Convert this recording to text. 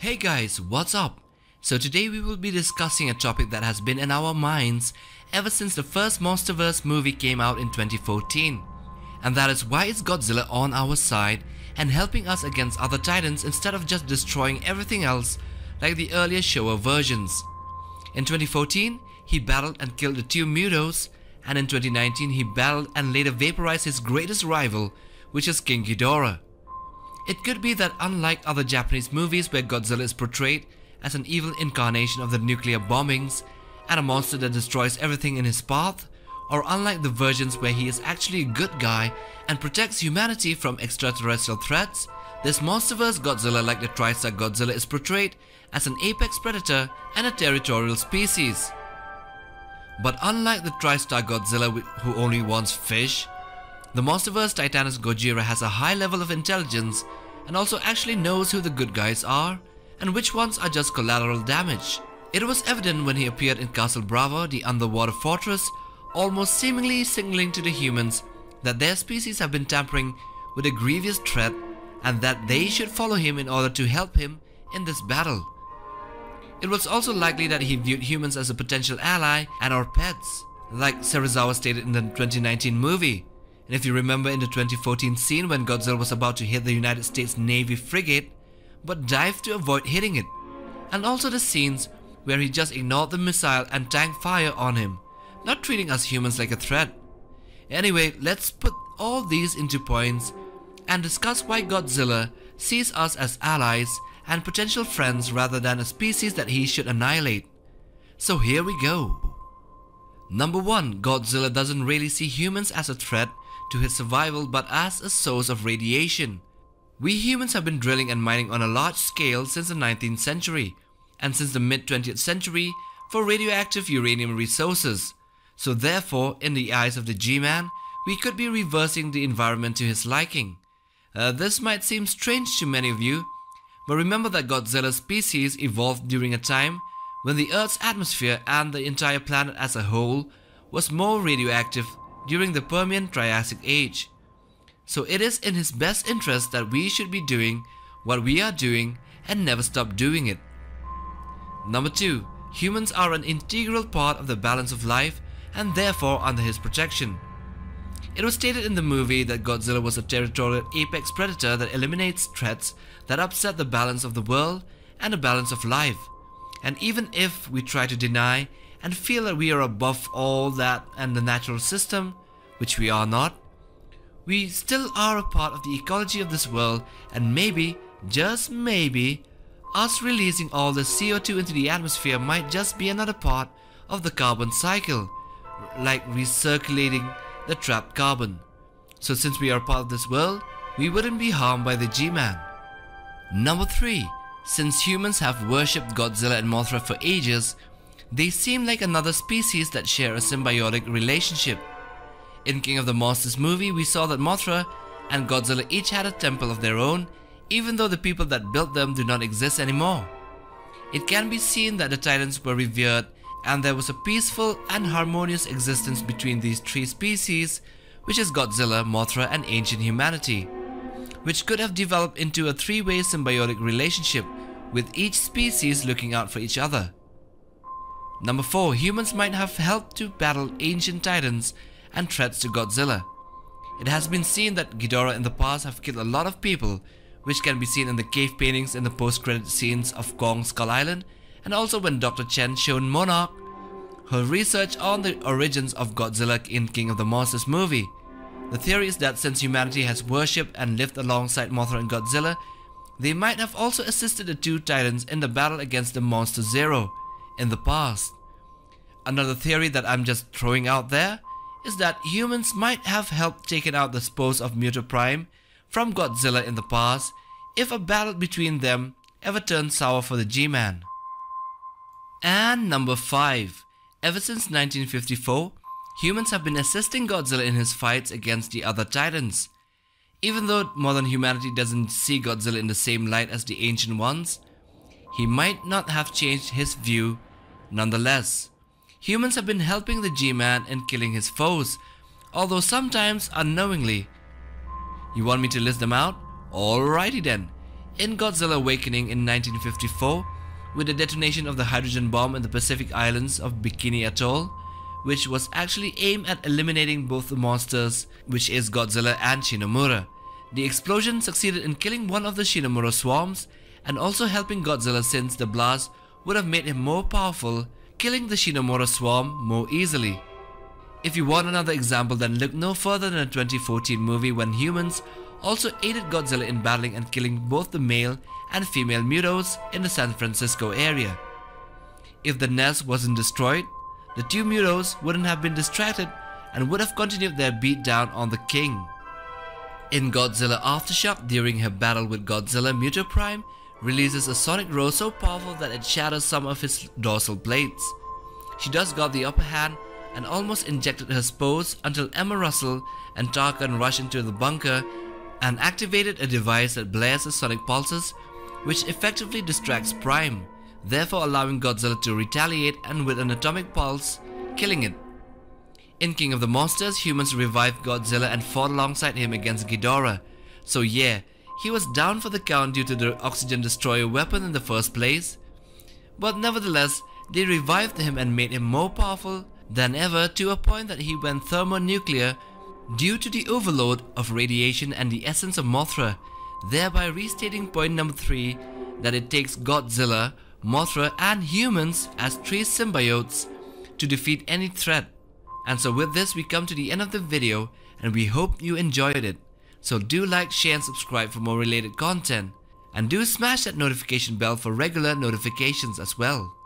Hey guys, what's up? So today we will be discussing a topic that has been in our minds ever since the first Monsterverse movie came out in 2014. And that is why is Godzilla on our side and helping us against other titans instead of just destroying everything else like the earlier Showa versions. In 2014, he battled and killed the two Mutos, and in 2019 he battled and later vaporized his greatest rival, which is King Ghidorah. It could be that unlike other Japanese movies where Godzilla is portrayed as an evil incarnation of the nuclear bombings and a monster that destroys everything in his path, or unlike the versions where he is actually a good guy and protects humanity from extraterrestrial threats, this Monsterverse Godzilla, like the TriStar Godzilla, is portrayed as an apex predator and a territorial species. But unlike the TriStar Godzilla who only wants fish, the Monsterverse Titanus Gojira has a high level of intelligence and also actually knows who the good guys are and which ones are just collateral damage. It was evident when he appeared in Castle Bravo, the underwater fortress, almost seemingly signaling to the humans that their species have been tampering with a grievous threat and that they should follow him in order to help him in this battle. It was also likely that he viewed humans as a potential ally and our pets, like Serizawa stated in the 2019 movie. And if you remember in the 2014 scene when Godzilla was about to hit the United States Navy frigate, but dived to avoid hitting it. And also the scenes where he just ignored the missile and tank fire on him, not treating us humans like a threat. Anyway, let's put all these into points and discuss why Godzilla sees us as allies and potential friends rather than a species that he should annihilate. So here we go. Number 1. Godzilla doesn't really see humans as a threat to his survival but as a source of radiation. We humans have been drilling and mining on a large scale since the 19th century and since the mid-20th century for radioactive uranium resources. So therefore, in the eyes of the G-Man, we could be reversing the environment to his liking. This might seem strange to many of you, but remember that Godzilla's species evolved during a time when the Earth's atmosphere and the entire planet as a whole was more radioactive during the Permian-Triassic Age. So it is in his best interest that we should be doing what we are doing and never stop doing it. Number 2. Humans are an integral part of the balance of life and therefore under his protection. It was stated in the movie that Godzilla was a territorial apex predator that eliminates threats that upset the balance of the world and the balance of life. And even if we try to deny and feel that we are above all that and the natural system, which we are not, we still are a part of the ecology of this world, and maybe, just maybe, us releasing all the CO2 into the atmosphere might just be another part of the carbon cycle, like recirculating the trapped carbon. So since we are part of this world, we wouldn't be harmed by the G-Man. Number 3. Since humans have worshipped Godzilla and Mothra for ages, they seem like another species that share a symbiotic relationship. In King of the Monsters movie, we saw that Mothra and Godzilla each had a temple of their own, even though the people that built them do not exist anymore. It can be seen that the Titans were revered and there was a peaceful and harmonious existence between these three species, which is Godzilla, Mothra and ancient humanity, which could have developed into a three-way symbiotic relationship with each species looking out for each other. Number 4. Humans might have helped to battle ancient titans and threats to Godzilla. It has been seen that Ghidorah in the past have killed a lot of people, which can be seen in the cave paintings in the post-credit scenes of Kong Skull Island, and also when Dr. Chen showed Monarch her research on the origins of Godzilla in King of the Monsters movie. The theory is that since humanity has worshipped and lived alongside Mothra and Godzilla, they might have also assisted the two titans in the battle against the Monster Zero in the past. Another theory that I'm just throwing out there is that humans might have helped taken out the spores of Muto Prime from Godzilla in the past if a battle between them ever turned sour for the G-Man. And number 5. Ever since 1954, humans have been assisting Godzilla in his fights against the other titans. Even though modern humanity doesn't see Godzilla in the same light as the ancient ones, he might not have changed his view nonetheless. Humans have been helping the G-Man in killing his foes, although sometimes unknowingly. You want me to list them out? Alrighty then. in Godzilla Awakening in 1954 with the detonation of the hydrogen bomb in the Pacific Islands of Bikini Atoll, which was actually aimed at eliminating both the monsters, which is Godzilla and Shinomura. The explosion succeeded in killing one of the Shinomura swarms and also helping Godzilla, since the blast would have made him more powerful, killing the Shinomura swarm more easily. If you want another example, then look no further than a 2014 movie when humans also aided Godzilla in battling and killing both the male and female Mutos in the San Francisco area. If the nest wasn't destroyed, the two Mutos wouldn't have been distracted and would have continued their beatdown on the king. In Godzilla Aftershock, during her battle with Godzilla, Muto Prime releases a sonic roar so powerful that it shatters some of his dorsal plates. She does got the upper hand and almost injected her spores until Emma Russell and Tarkin rush into the bunker and activated a device that blares the sonic pulses, which effectively distracts Prime, therefore allowing Godzilla to retaliate and with an atomic pulse, killing it. In King of the Monsters, humans revived Godzilla and fought alongside him against Ghidorah. So yeah, he was down for the count due to the oxygen destroyer weapon in the first place, but nevertheless, they revived him and made him more powerful than ever, to a point that he went thermonuclear due to the overload of radiation and the essence of Mothra, thereby restating point number 3, that it takes Godzilla, Mothra and humans as 3 symbiotes to defeat any threat. And so with this, we come to the end of the video and we hope you enjoyed it. So do like, share and subscribe for more related content, and do smash that notification bell for regular notifications as well.